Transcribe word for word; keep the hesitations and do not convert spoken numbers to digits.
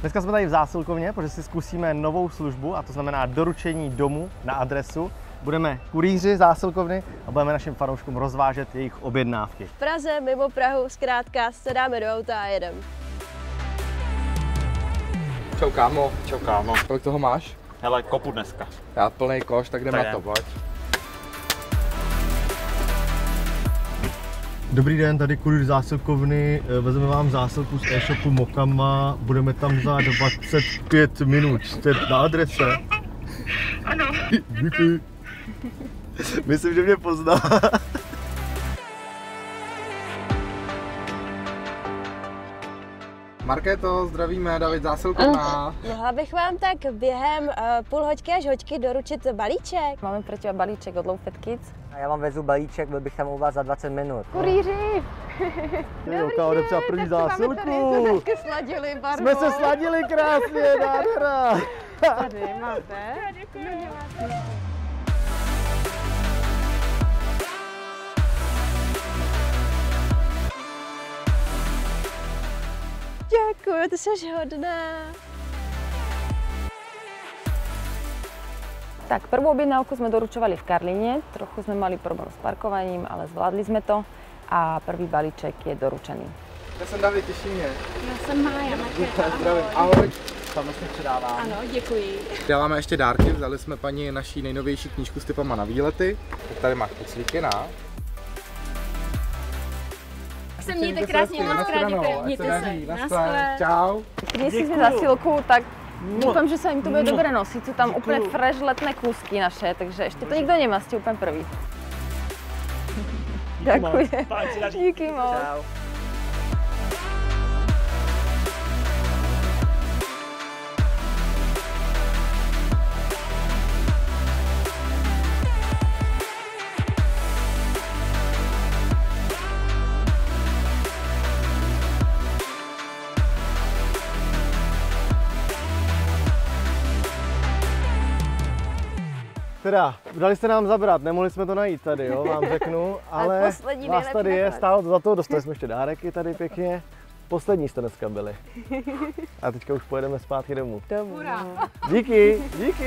Dneska jsme tady v zásilkovně, protože si zkusíme novou službu, a to znamená doručení domů na adresu. Budeme kurýři zásilkovny a budeme našim fanouškům rozvážet jejich objednávky. V Praze, mimo Prahu, zkrátka se dáme do auta a jedeme. Čau kámo. Čau kámo. Kolik toho máš? Hele, kopu dneska. Já plný koš, tak jdem na to, pojď. Dobrý den, tady kurýr zásilkovny, vezmeme vám zásilku z e-shopu Mokama, budeme tam za dvacet pět minut, jste na adrese? Ano. Děkuji. Myslím, že mě pozná. Markéto, zdravíme, David Zásilkovna. Mohla bych vám tak během uh, půl hoďky až hoďky doručit balíček. Máme pro tebe balíček od LoowFAT Kids. A já vám vezu balíček, byl bych tam u vás za dvacet minut. Kurýři! Dobrý den, první zásilku. Jsme se sladili, barvu. Jsme se sladili krásně, nádhera. Tady máte. Děkuji. Děkuji, ty jsi hodná. Tak prvú objednávku sme doručovali v Karline, trochu sme mali problém s parkovaním, ale zvládli sme to a prvý balíček je doručený. Ja som David, teší mne. Ja som Mája, Markéta, ahoj. Ahoj. Samozřejmě předávám. Ano, děkuji. Dáváme ještě dárky, vzali jsme paní naší nejnovější knížku s typama na výlety. Tak tady máš puclíky na. Se mějte krásně, moc krát děkuji. Mějte se. Naschle. Čau. Když si jsme zásilku, tak doufám, že se jim to bude dobře nosit. Jsou tam úplně fresh letné kůzky naše, takže ještě to nikdo nemá, jste úplně první. Děkuji. Díky moc. Čau. Teda, dali jste nám zabrat, nemohli jsme to najít tady, jo, vám řeknu, ale vás tady je, stálo to za to, dostali jsme ještě dáreky tady pěkně. Poslední jste dneska byli. A teďka už pojedeme zpátky domů. Domů. Díky, díky.